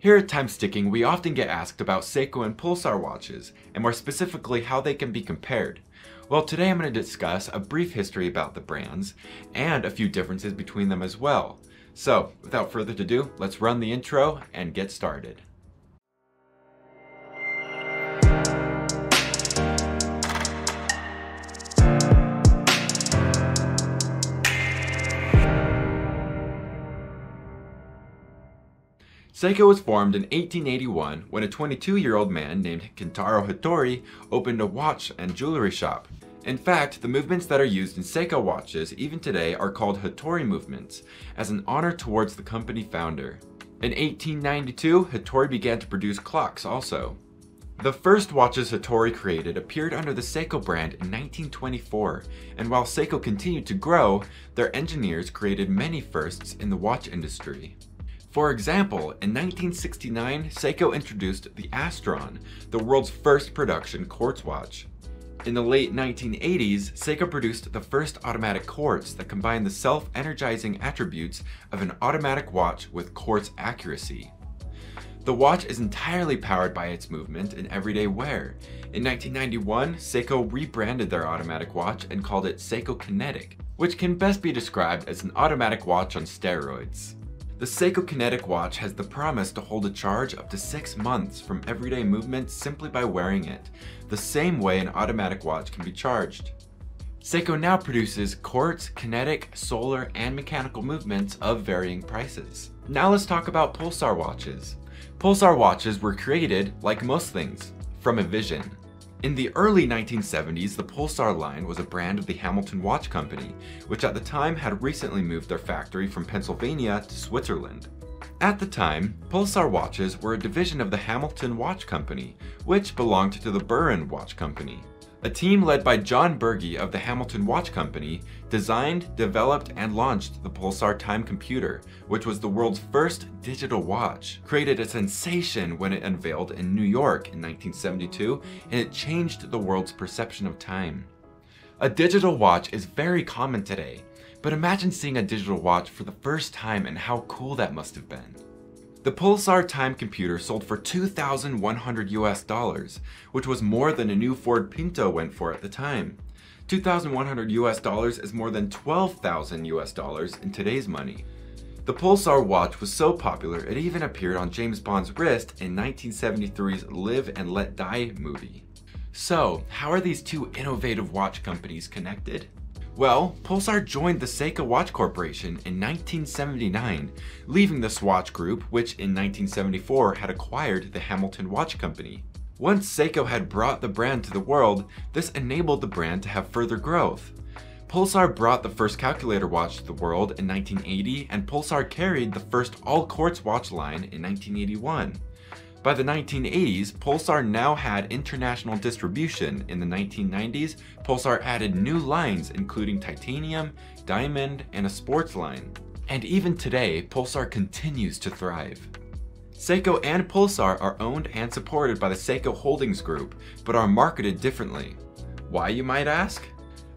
Here at Time Sticking, we often get asked about Seiko and Pulsar watches, and more specifically how they can be compared. Well, today I'm going to discuss a brief history about the brands, and a few differences between them as well. So, without further ado, let's run the intro and get started. Seiko was formed in 1881 when a 22-year-old man named Kentaro Hattori opened a watch and jewelry shop. In fact, the movements that are used in Seiko watches even today are called Hattori movements, as an honor towards the company founder. In 1892, Hattori began to produce clocks also. The first watches Hattori created appeared under the Seiko brand in 1924, and while Seiko continued to grow, their engineers created many firsts in the watch industry. For example, in 1969, Seiko introduced the Astron, the world's first production quartz watch. In the late 1980s, Seiko produced the first automatic quartz that combined the self-energizing attributes of an automatic watch with quartz accuracy. The watch is entirely powered by its movement in everyday wear. In 1991, Seiko rebranded their automatic watch and called it Seiko Kinetic, which can best be described as an automatic watch on steroids. The Seiko Kinetic watch has the promise to hold a charge up to 6 months from everyday movement simply by wearing it, the same way an automatic watch can be charged. Seiko now produces quartz, kinetic, solar, and mechanical movements of varying prices. Now let's talk about Pulsar watches. Pulsar watches were created, like most things, from a vision. In the early 1970s, the Pulsar line was a brand of the Hamilton Watch Company, which at the time had recently moved their factory from Pennsylvania to Switzerland. At the time, Pulsar watches were a division of the Hamilton Watch Company, which belonged to the Buren Watch Company. A team led by John Bergie of the Hamilton Watch Company designed, developed, and launched the Pulsar Time Computer, which was the world's first digital watch. Created a sensation when it unveiled in New York in 1972, and it changed the world's perception of time. A digital watch is very common today, but imagine seeing a digital watch for the first time and how cool that must have been. The Pulsar Time Computer sold for $2,100 US, which was more than a new Ford Pinto went for at the time. $2,100 US is more than $12,000 US in today's money. The Pulsar watch was so popular it even appeared on James Bond's wrist in 1973's Live and Let Die movie. So, how are these two innovative watch companies connected? Well, Pulsar joined the Seiko Watch Corporation in 1979, leaving the Swatch Group, which in 1974 had acquired the Hamilton Watch Company. Once Seiko had brought the brand to the world, this enabled the brand to have further growth. Pulsar brought the first calculator watch to the world in 1980, and Pulsar carried the first all-quartz watch line in 1981. By the 1980s, Pulsar now had international distribution. In the 1990s, Pulsar added new lines including titanium, diamond, and a sports line. And even today, Pulsar continues to thrive. Seiko and Pulsar are owned and supported by the Seiko Holdings Group, but are marketed differently. Why, you might ask?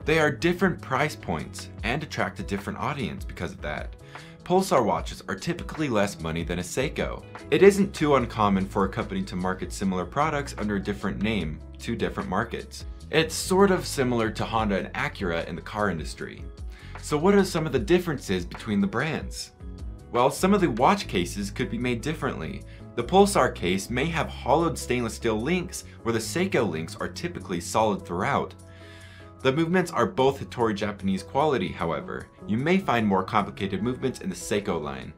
They are different price points and attract a different audience because of that. Pulsar watches are typically less money than a Seiko. It isn't too uncommon for a company to market similar products under a different name to different markets. It's sort of similar to Honda and Acura in the car industry. So what are some of the differences between the brands? Well, some of the watch cases could be made differently. The Pulsar case may have hollowed stainless steel links, where the Seiko links are typically solid throughout. The movements are both Hattori Japanese quality, however. You may find more complicated movements in the Seiko line.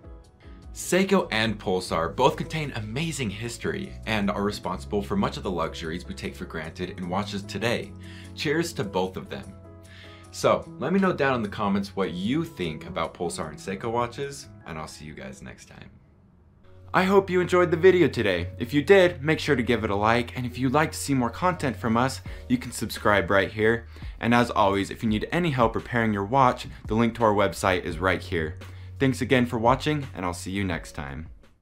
Seiko and Pulsar both contain amazing history and are responsible for much of the luxuries we take for granted in watches today. Cheers to both of them. So, let me know down in the comments what you think about Pulsar and Seiko watches, and I'll see you guys next time. I hope you enjoyed the video today. If you did, make sure to give it a like, and if you'd like to see more content from us, you can subscribe right here. And as always, if you need any help repairing your watch, the link to our website is right here. Thanks again for watching, and I'll see you next time.